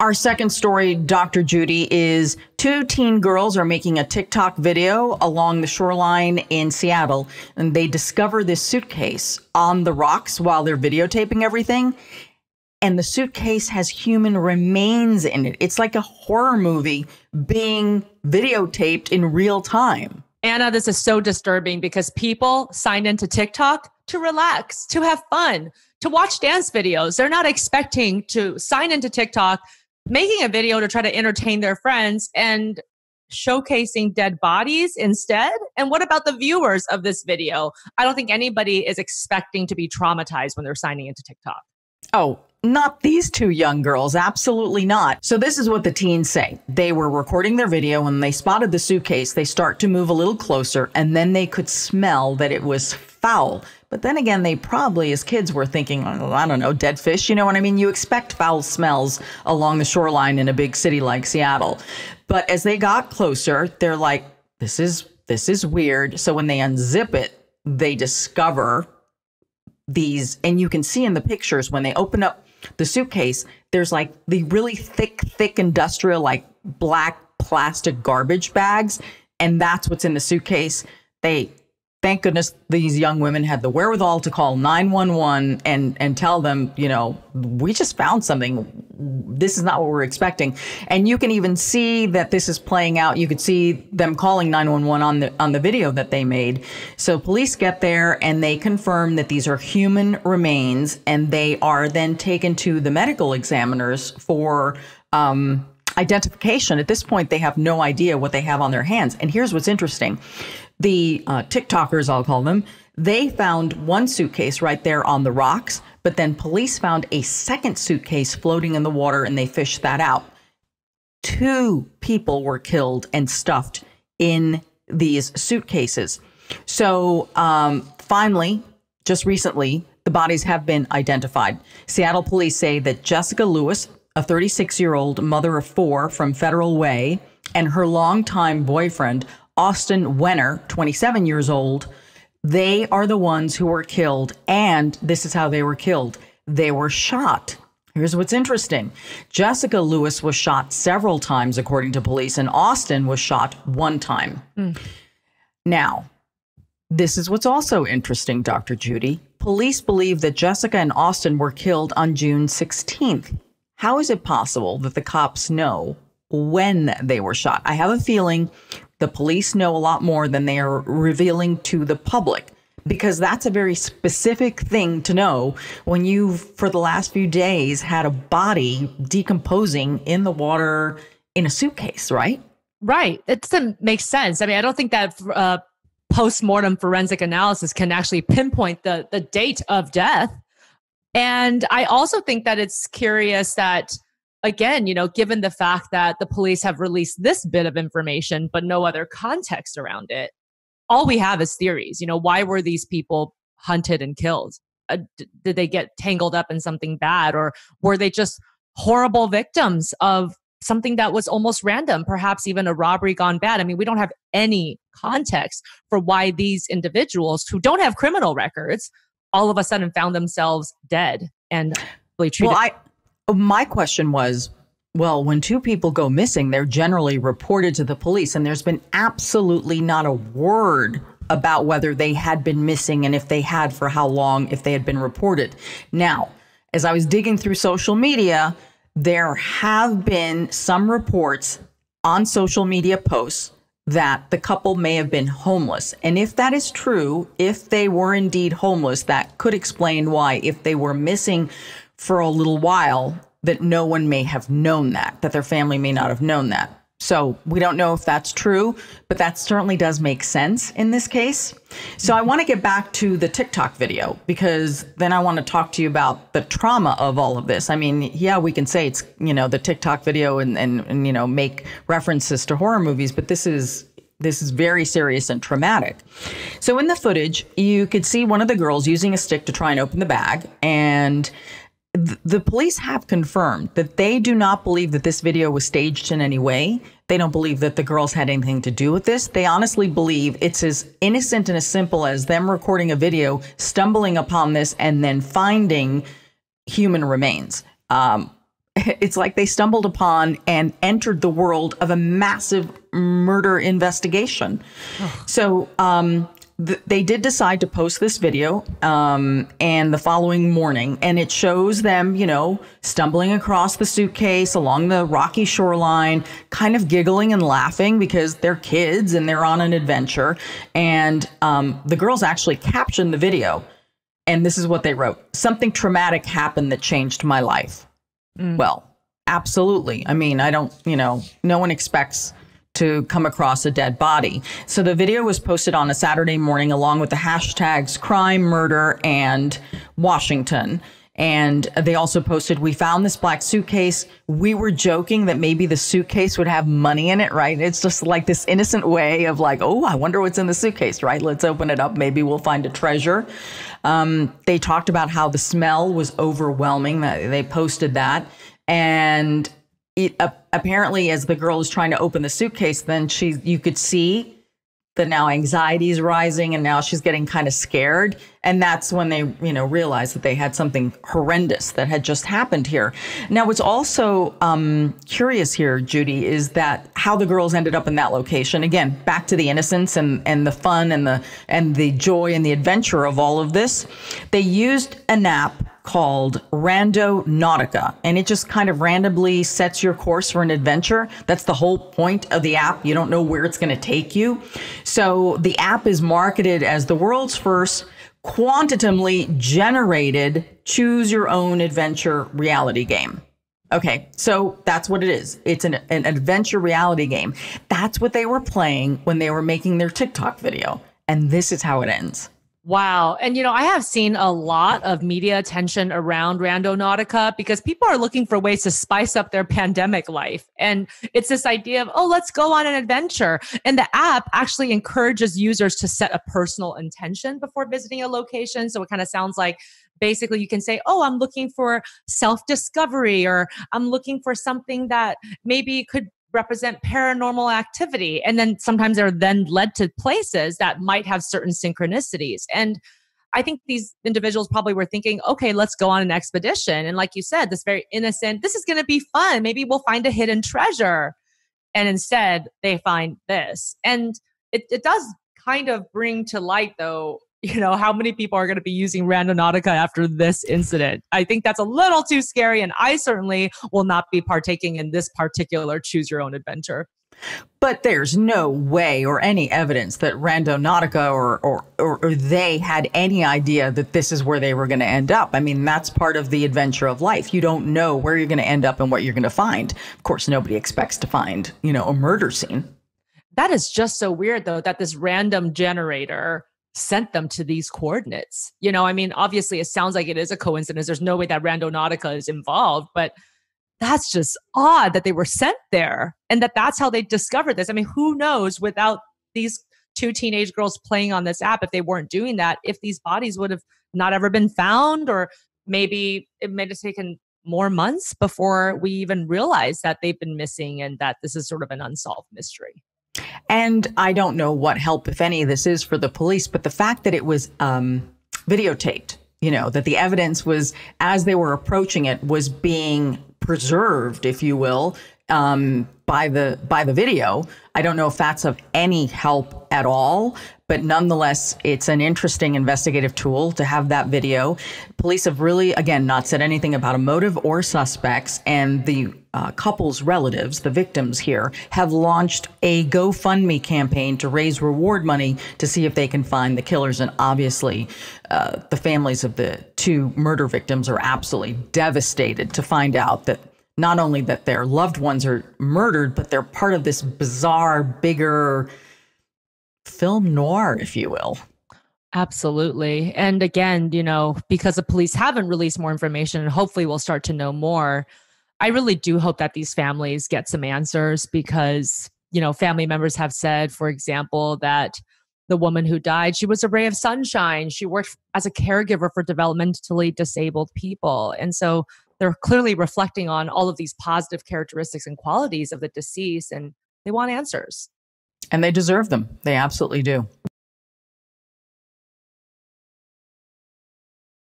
Our second story, Dr. Judy, is two teen girls are making a TikTok video along the shoreline in Seattle, and they discover this suitcase on the rocks while they're videotaping everything. And the suitcase has human remains in it. It's like a horror movie being videotaped in real time. Anna, this is so disturbing because people signed into TikTok to relax, to have fun, to watch dance videos. They're not expecting to sign into TikTok making a video to try to entertain their friends and showcasing dead bodies instead? And what about the viewers of this video? I don't think anybody is expecting to be traumatized when they're signing into TikTok. Oh, not these two young girls. Absolutely not. So this is what the teens say. They were recording their video when they spotted the suitcase. They start to move a little closer and then they could smell that it was foul. But then again, they probably, as kids, were thinking, oh, I don't know, dead fish. You know what I mean? You expect foul smells along the shoreline in a big city like Seattle. But as they got closer, they're like, this is weird. So when they unzip it, they discover these. And you can see in the pictures when they open up the suitcase, there's like the really thick industrial, like black plastic garbage bags. And that's what's in the suitcase. Thank goodness these young women had the wherewithal to call 911 and tell them, you know, we just found something. This is not what we're expecting. And you can even see that this is playing out. You could see them calling 911 on the video that they made. So police get there and they confirm that these are human remains, and they are then taken to the medical examiners for identification. At this point, they have no idea what they have on their hands. And here's what's interesting. The TikTokers, I'll call them, they found one suitcase right there on the rocks, but then police found a second suitcase floating in the water and they fished that out. Two people were killed and stuffed in these suitcases. So finally, just recently, the bodies have been identified. Seattle police say that Jessica Lewis, a 36-year-old mother of four from Federal Way, and her longtime boyfriend, Austin Wenner, 27 years old, they are the ones who were killed. And this is how they were killed. They were shot. Here's what's interesting. Jessica Lewis was shot several times, according to police, and Austin was shot one time. Now, this is what's also interesting, Dr. Judy. Police believe that Jessica and Austin were killed on June 16th. How is it possible that the cops know when they were shot? I have a feeling the police know a lot more than they are revealing to the public, because that's a very specific thing to know when you've, for the last few days, had a body decomposing in the water in a suitcase, right? Right. It doesn't make sense. I mean, I don't think that post-mortem forensic analysis can actually pinpoint the date of death. And I also think that it's curious that, again, you know, given the fact that the police have released this bit of information, but no other context around it, all we have is theories. You know, why were these people hunted and killed? Did they get tangled up in something bad? Or were they just horrible victims of something that was almost random, perhaps even a robbery gone bad? I mean, we don't have any context for why these individuals who don't have criminal records all of a sudden found themselves dead and treated. Well, my question was, well, when two people go missing, they're generally reported to the police, and there's been absolutely not a word about whether they had been missing and if they had, for how long, if they had been reported. Now, as I was digging through social media, there have been some reports on social media posts that the couple may have been homeless. And if that is true, if they were indeed homeless, that could explain why, if they were missing for a little while, that no one may have known that their family may not have known that. So we don't know if that's true, but that certainly does make sense in this case. So I want to get back to the TikTok video, because then I want to talk to you about the trauma of all of this. I mean, yeah, we can say it's, you know, the TikTok video and you know, make references to horror movies, but this is very serious and traumatic. So in the footage, you could see one of the girls using a stick to try and open the bag, and the police have confirmed that they do not believe that this video was staged in any way. They don't believe that the girls had anything to do with this. They honestly believe it's as innocent and as simple as them recording a video, stumbling upon this, and then finding human remains. it's like they stumbled upon and entered the world of a massive murder investigation. Oh. So they did decide to post this video and the following morning, and it shows them, you know, stumbling across the suitcase along the rocky shoreline, kind of giggling and laughing because they're kids and they're on an adventure. And the girls actually captioned the video. And this is what they wrote. Something traumatic happened that changed my life. Mm. Well, absolutely. I mean, I don't, you know, no one expects to come across a dead body. So the video was posted on a Saturday morning along with the hashtags crime, murder, and Washington. And they also posted, we found this black suitcase. We were joking that maybe the suitcase would have money in it, right? It's just like this innocent way of like, oh, I wonder what's in the suitcase, right? Let's open it up. Maybe we'll find a treasure. They talked about how the smell was overwhelming. They posted that. And it, apparently as the girl is trying to open the suitcase, then you could see that now anxiety is rising and now she's getting kind of scared. And that's when they, you know, realized that they had something horrendous that had just happened here. Now, what's also curious here, Judy, is that how the girls ended up in that location. Again, back to the innocence and the fun and the joy and the adventure of all of this. They used an app called Randonautica, and it just kind of randomly sets your course for an adventure. That's the whole point of the app. You don't know where it's going to take you. So the app is marketed as the world's first quantitatively generated choose your own adventure reality game. Okay, so that's what it is. It's an adventure reality game. That's what they were playing when they were making their TikTok video. And this is how it ends. Wow. And, you know, I have seen a lot of media attention around Randonautica because people are looking for ways to spice up their pandemic life. And it's this idea of, oh, let's go on an adventure. And the app actually encourages users to set a personal intention before visiting a location. So it kind of sounds like basically you can say, oh, I'm looking for self-discovery, or I'm looking for something that maybe could represent paranormal activity. And then sometimes they're then led to places that might have certain synchronicities. And I think these individuals probably were thinking, okay, let's go on an expedition. And like you said, this very innocent, this is going to be fun. Maybe we'll find a hidden treasure. And instead they find this. And it does kind of bring to light though, you know, how many people are going to be using Randonautica after this incident. I think that's a little too scary, and I certainly will not be partaking in this particular choose your own adventure. But there's no way or any evidence that Randonautica or they had any idea that this is where they were going to end up. I mean, that's part of the adventure of life. You don't know where you're going to end up and what you're going to find. Of course, nobody expects to find, you know, a murder scene. That is just so weird, though, that this random generator sent them to these coordinates. You know, I mean, obviously it sounds like it is a coincidence. There's no way that Randonautica is involved, but that's just odd that they were sent there and that that's how they discovered this. I mean, who knows without these two teenage girls playing on this app, if they weren't doing that, if these bodies would have not ever been found, or maybe it may have taken more months before we even realized that they've been missing and that this is sort of an unsolved mystery. And I don't know what help, if any, this is for the police, but the fact that it was videotaped, you know, that the evidence was, as they were approaching it, was being preserved, if you will, by the video. I don't know if that's of any help at all, but nonetheless, it's an interesting investigative tool to have that video. Police have really, again, not said anything about a motive or suspects, and the couple's relatives, the victims here, have launched a GoFundMe campaign to raise reward money to see if they can find the killers. And obviously, the families of the two murder victims are absolutely devastated to find out that not only that their loved ones are murdered, but they're part of this bizarre, bigger film noir, if you will. Absolutely. And again, you know, because the police haven't released more information, and hopefully we'll start to know more, I really do hope that these families get some answers because, you know, family members have said, for example, that the woman who died, she was a ray of sunshine. She worked as a caregiver for developmentally disabled people. And so they're clearly reflecting on all of these positive characteristics and qualities of the deceased, and they want answers. And they deserve them. They absolutely do.